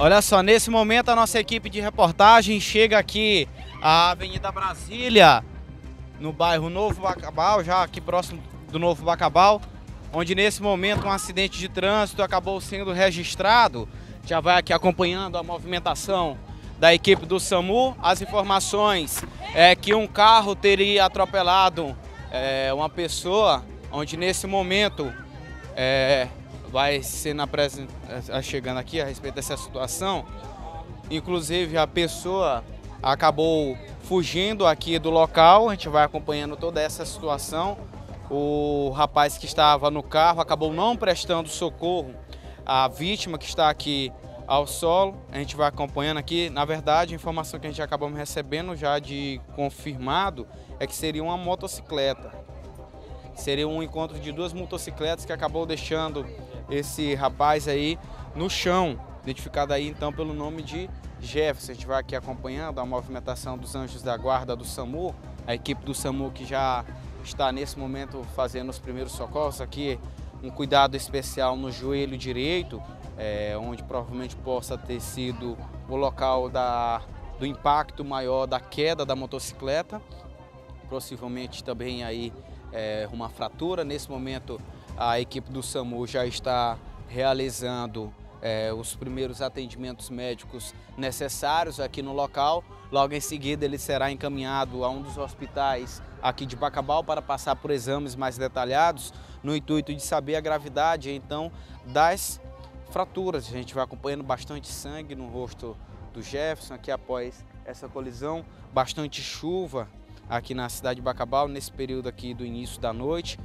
Olha só, nesse momento a nossa equipe de reportagem chega aqui à Avenida Brasília, no bairro Novo Bacabal, já aqui próximo do Novo Bacabal, onde nesse momento um acidente de trânsito acabou sendo registrado. Já vai aqui acompanhando a movimentação da equipe do SAMU. As informações é que um carro teria atropelado uma pessoa, onde nesse momento vai sendo chegando aqui a respeito dessa situação. Inclusive a pessoa acabou fugindo aqui do local, a gente vai acompanhando toda essa situação. O rapaz que estava no carro acabou não prestando socorro à vítima que está aqui ao solo. A gente vai acompanhando aqui. Na verdade, a informação que a gente acabamos recebendo já de confirmado é que seria uma motocicleta. Seria um encontro de duas motocicletas que acabou deixando esse rapaz aí no chão, identificado aí então pelo nome de Jefferson. A gente vai aqui acompanhando a movimentação dos anjos da guarda do SAMU, a equipe do SAMU que já está nesse momento fazendo os primeiros socorros aqui, um cuidado especial no joelho direito, onde provavelmente possa ter sido o local do impacto maior da queda da motocicleta, possivelmente também aí uma fratura. Nesse momento a equipe do SAMU já está realizando os primeiros atendimentos médicos necessários aqui no local. Logo em seguida ele será encaminhado a um dos hospitais aqui de Bacabal para passar por exames mais detalhados no intuito de saber a gravidade então das fraturas. A gente vai acompanhando bastante sangue no rosto do Jefferson aqui após essa colisão, bastante chuva aqui na cidade de Bacabal nesse período aqui do início da noite.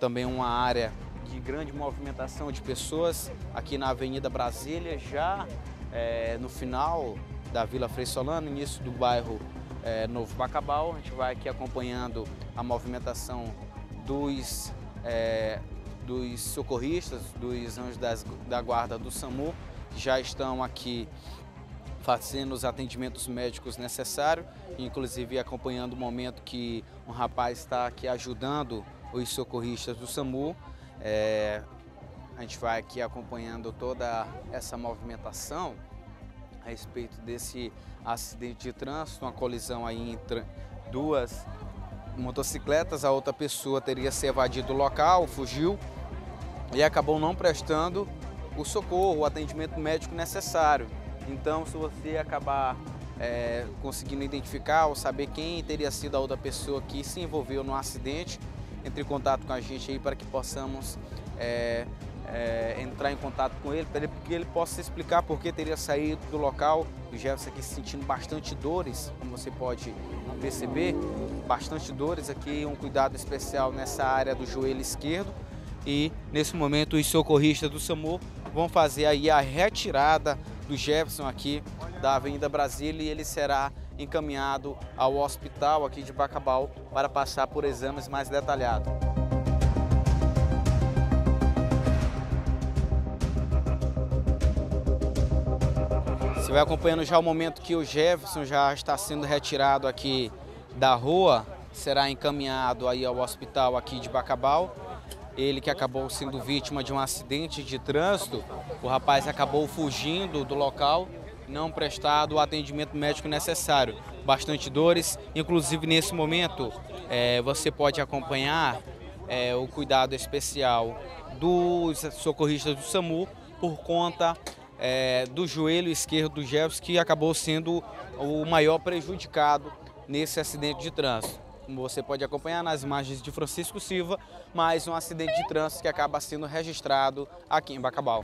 Também uma área de grande movimentação de pessoas aqui na Avenida Brasília, já no final da Vila Frei Solano, início do bairro Novo Bacabal. A gente vai aqui acompanhando a movimentação dos socorristas, dos anjos da guarda do SAMU, que já estão aqui fazendo os atendimentos médicos necessários, inclusive acompanhando o momento que um rapaz está aqui ajudando os socorristas do SAMU. A gente vai aqui acompanhando toda essa movimentação a respeito desse acidente de trânsito, uma colisão aí entre duas motocicletas. A outra pessoa teria se evadido do local, fugiu e acabou não prestando o socorro, o atendimento médico necessário. Então, se você acabar conseguindo identificar ou saber quem teria sido a outra pessoa que se envolveu no acidente, entre em contato com a gente aí para que possamos entrar em contato com ele, para que ele possa explicar por que teria saído do local. O Jefferson aqui sentindo bastante dores, como você pode perceber, bastante dores aqui, um cuidado especial nessa área do joelho esquerdo. E nesse momento os socorristas do SAMU vão fazer aí a retirada do Jefferson aqui da Avenida Brasília e ele será encaminhado ao hospital aqui de Bacabal para passar por exames mais detalhados. Você vai acompanhando já o momento que o Jefferson já está sendo retirado aqui da rua, será encaminhado aí ao hospital aqui de Bacabal. Ele que acabou sendo vítima de um acidente de trânsito, o rapaz acabou fugindo do local, não prestado o atendimento médico necessário. Bastante dores, inclusive nesse momento você pode acompanhar o cuidado especial dos socorristas do SAMU por conta do joelho esquerdo do Jefferson, que acabou sendo o maior prejudicado nesse acidente de trânsito. Como você pode acompanhar nas imagens de Francisco Silva, mais um acidente de trânsito que acaba sendo registrado aqui em Bacabal.